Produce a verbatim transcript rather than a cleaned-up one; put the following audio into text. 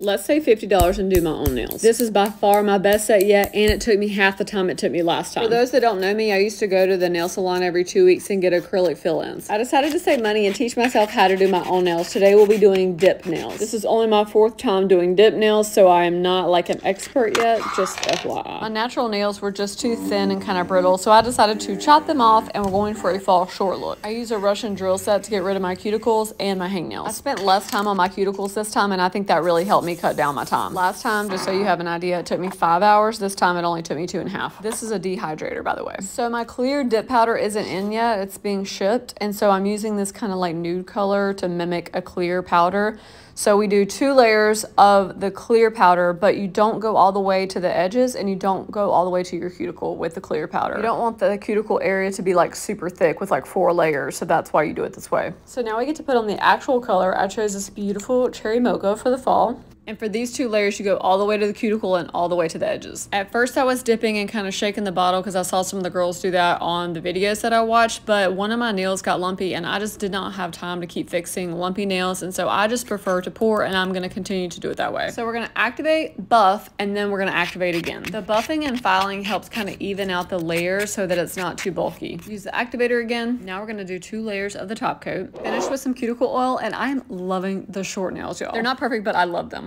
Let's say fifty dollars and do my own nails. This is by far my best set yet, and it took me half the time it took me last time. For those that don't know me, I used to go to the nail salon every two weeks and get acrylic fill-ins. I decided to save money and teach myself how to do my own nails. Today we'll be doing dip nails. This is only my fourth time doing dip nails, so I am not like an expert yet, just F Y I. My natural nails were just too thin and kind of brittle, so I decided to chop them off, and we're going for a fall short look. I use a Russian drill set to get rid of my cuticles and my hangnails. I spent less time on my cuticles this time, and I think that really helped me cut down my time. Last time, just so you have an idea, it took me five hours. This time it only took me two and a half. This is a dehydrator, by the way. So my clear dip powder isn't in yet. It's being shipped. And so I'm using this kind of like nude color to mimic a clear powder. So we do two layers of the clear powder, but you don't go all the way to the edges and you don't go all the way to your cuticle with the clear powder. You don't want the cuticle area to be like super thick with like four layers, so that's why you do it this way. So now we get to put on the actual color. I chose this beautiful cherry mocha for the fall. And for these two layers, you go all the way to the cuticle and all the way to the edges. At first, I was dipping and kind of shaking the bottle because I saw some of the girls do that on the videos that I watched, but one of my nails got lumpy and I just did not have time to keep fixing lumpy nails. And so I just prefer to pour, and I'm gonna continue to do it that way. So we're gonna activate, buff, and then we're gonna activate again. The buffing and filing helps kind of even out the layers so that it's not too bulky. Use the activator again. Now we're gonna do two layers of the top coat. Finish with some cuticle oil, and I'm loving the short nails, y'all. They're not perfect, but I love them.